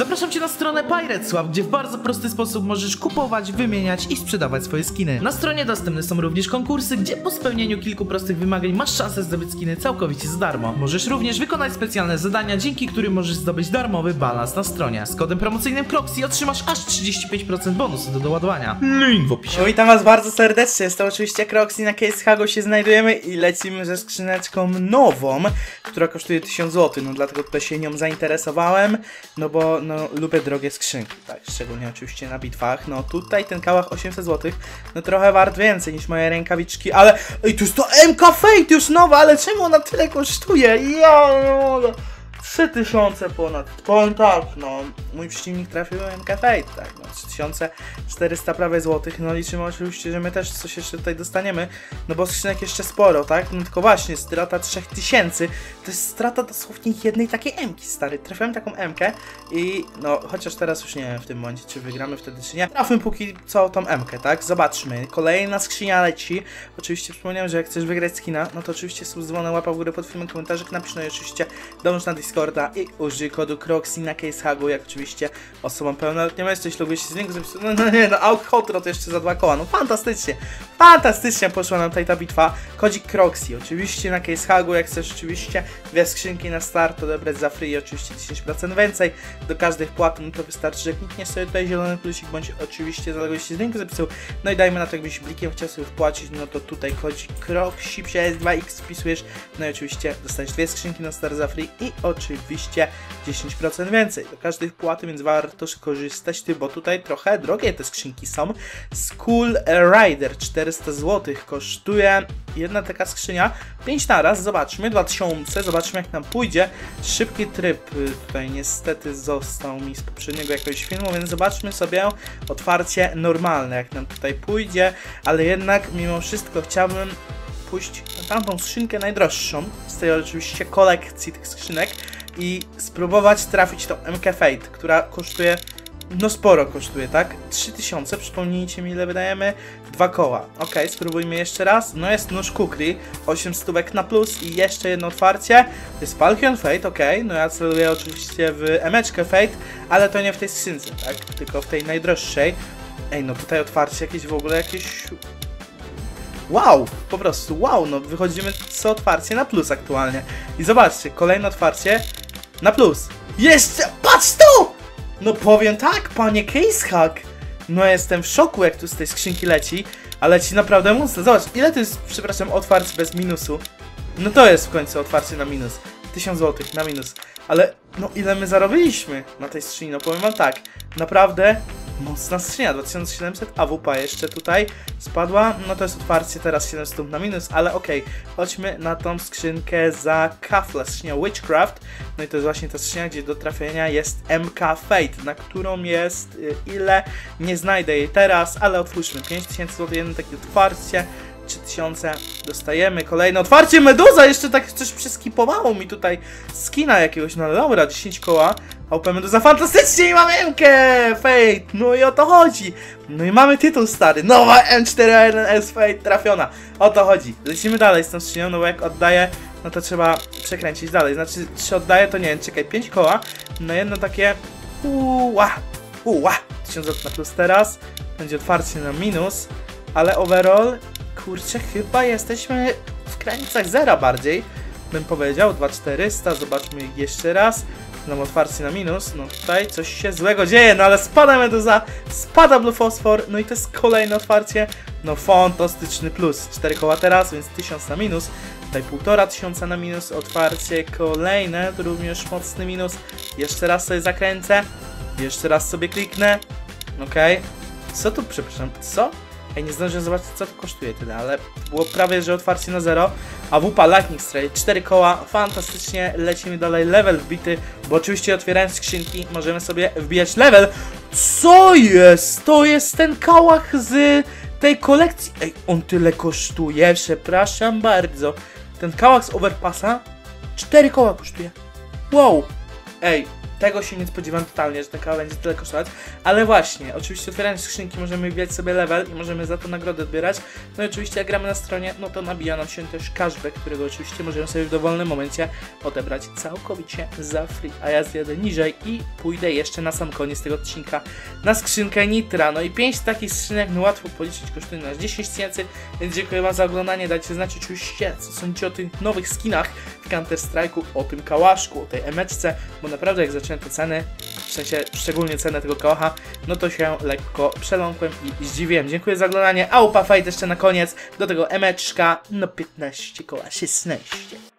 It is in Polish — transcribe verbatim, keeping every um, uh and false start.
Zapraszam Cię na stronę Piratesław, gdzie w bardzo prosty sposób możesz kupować, wymieniać i sprzedawać swoje skiny. Na stronie dostępne są również konkursy, gdzie po spełnieniu kilku prostych wymagań masz szansę zdobyć skiny całkowicie za darmo. Możesz również wykonać specjalne zadania, dzięki którym możesz zdobyć darmowy balans na stronie. Z kodem promocyjnym KROXXI otrzymasz aż trzydzieści pięć procent bonusu do doładowania. Link w opisie. Witam Was bardzo serdecznie, jest to oczywiście KROXXI, na Case Hugu się znajdujemy i lecimy ze skrzyneczką nową, która kosztuje tysiąc złotych, no dlatego tutaj się nią zainteresowałem, no bo no, lubię drogie skrzynki, tak, szczególnie oczywiście na bitwach. No tutaj ten kałach osiemset złotych, no trochę wart więcej niż moje rękawiczki, ale... Ej, to jest to M K Fate już nowa, ale czemu ona tyle kosztuje? Ja nie mogę. trzy tysiące ponad, powiem tak, no, mój przeciwnik trafił M K Fate, tak, no, trzy tysiące czterysta prawie złotych, no liczymy oczywiście, że my też coś jeszcze tutaj dostaniemy, no bo skrzynek jeszcze sporo, tak, no tylko właśnie, strata trzy tysiące, to jest strata dosłownie jednej takiej M-ki, stary, trafiłem taką M-kę i, no, chociaż teraz już nie wiem w tym momencie, czy wygramy wtedy, czy nie, trafmy póki co tą M-kę, tak, zobaczmy, kolejna skrzynia leci, oczywiście wspomniałem, że jak chcesz wygrać skina, no to oczywiście sub dzwonę, łapa w górę pod filmem, komentarzyk, napisz, no i oczywiście dołącz na Discorda i użyj kodu KROXXI na Case Hugu, jak oczywiście osobą pełnoletnią jesteś, lubisz się z niego zapisać, no, no nie, no outro to jeszcze za dwa koła, no fantastycznie, fantastycznie poszła nam tutaj ta bitwa, kodzik KROXXI, oczywiście na Case Hugu, jak chcesz oczywiście dwie skrzynki na start odebrać za free, oczywiście dziesięć procent więcej, do każdej wpłaty, no to wystarczy, że klikniesz sobie tutaj zielony plusik, bądź oczywiście za tego się z niego zapisał, no i dajmy na to, jakbyś blikiem chciał sobie wpłacić, no to tutaj kodzik KROXXI przez dwa X wpisujesz, no i oczywiście dostaniesz dwie skrzynki na start za free i oczywiście dziesięć procent więcej do każdej wpłaty, więc warto korzystać, bo tutaj trochę drogie te skrzynki są. Skull Rider czterysta złotych kosztuje jedna taka skrzynia, pięć na raz, zobaczmy, dwa tysiące, zobaczmy jak nam pójdzie. Szybki tryb tutaj niestety został mi z poprzedniego jakiegoś filmu, więc zobaczmy sobie otwarcie normalne, jak nam tutaj pójdzie, ale jednak mimo wszystko chciałbym pójść na tamtą skrzynkę najdroższą z tej oczywiście kolekcji tych skrzynek i spróbować trafić tą M K Fate, która kosztuje, no sporo kosztuje, tak? trzy tysiące, przypomnijcie mi ile wydajemy, dwa koła. Ok, spróbujmy jeszcze raz, no jest nóż Kukri, osiemset na plus i jeszcze jedno otwarcie, to jest Falkion Fate, ok, no ja celuję oczywiście w M K Fate, ale to nie w tej skrzynce, tak? Tylko w tej najdroższej. Ej, no tutaj otwarcie jakieś w ogóle, jakieś... Wow, po prostu wow, no wychodzimy co otwarcie na plus aktualnie. I zobaczcie, kolejne otwarcie na plus. Jeszcze, patrz tu! No powiem tak, panie Case Hug. No jestem w szoku, jak tu z tej skrzynki leci, ale leci naprawdę mocno. Zobacz, ile to jest, przepraszam, otwarcie bez minusu. No to jest w końcu otwarcie na minus. tysiąc złotych na minus. Ale no ile my zarobiliśmy na tej skrzyni, no powiem wam tak, naprawdę... Mocna skrzynia, dwa tysiące siedemset, a Wupa jeszcze tutaj spadła, no to jest otwarcie teraz siedemset na minus, ale okej, okay. Chodźmy na tą skrzynkę za kafla, skrzynia Witchcraft, no i to jest właśnie ta skrzynia, gdzie do trafienia jest M K Fate, na którą jest ile, nie znajdę jej teraz, ale otwórzmy, pięć tysięcy złotych, jedno takie otwarcie, trzy tysiące, dostajemy kolejne otwarcie, meduza, jeszcze tak coś przeskipowało mi tutaj skina jakiegoś, no dobra, dziesięć koła, A P meduza, fantastycznie i mamy M K Fate, no i o to chodzi, no i mamy tytuł stary, nowa M cztery A jeden S Fate trafiona, o to chodzi, lecimy dalej z tą skrzynią, no bo jak oddaję, no to trzeba przekręcić dalej, znaczy czy oddaję, to nie wiem, czekaj, pięć koła, no jedno takie, uła, uła, tysiąc złotych na plus teraz, będzie otwarcie na minus, ale overall, kurczę, chyba jesteśmy w granicach zera bardziej, bym powiedział, dwa tysiące czterysta, zobaczmy jeszcze raz, nam otwarcie na minus, no tutaj coś się złego dzieje, no ale spada meduza, spada blue fosfor, no i to jest kolejne otwarcie, no fantastyczny plus, cztery koła teraz, więc tysiąc na minus, tutaj półtora tysiąca na minus, otwarcie kolejne, również mocny minus, jeszcze raz sobie zakręcę, jeszcze raz sobie kliknę, okej, okay. Co tu, przepraszam, co? Ej, nie zdążyłem zobaczyć, co to kosztuje tyle, ale było prawie, że otwarcie na zero. A Wupa Lightning Strike, cztery koła, fantastycznie, lecimy dalej, level wbity, bo oczywiście otwierając skrzynki możemy sobie wbijać level. Co jest? To jest ten kałach z tej kolekcji. Ej, on tyle kosztuje, przepraszam bardzo. Ten kałach z Overpassa cztery koła kosztuje. Wow. Ej, Tego się nie spodziewam totalnie, że ta kawa będzie tyle kosztować. Ale właśnie, oczywiście otwierając skrzynki możemy wbijać sobie level i możemy za to nagrody odbierać. No i oczywiście jak gramy na stronie, no to nabija nam się też cashback, którego oczywiście możemy sobie w dowolnym momencie odebrać całkowicie za free. A ja zjadę niżej i pójdę jeszcze na sam koniec tego odcinka na skrzynkę Nitra. No i pięć takich skrzynek, no łatwo policzyć, kosztuje nas dziesięć tysięcy, więc dziękuję wam za oglądanie. Dajcie znać oczywiście, co sądzicie o tych nowych skinach w Counter Strike'u, o tym kałaszku, o tej emeczce, bo naprawdę jak zacząłem te ceny, w sensie szczególnie cenę tego kałacha, no to się lekko przeląkłem i zdziwiłem. Dziękuję za oglądanie, a Wupa Lightning Strike jeszcze na koniec, do tego emeczka, no piętnaście koła, szesnaście.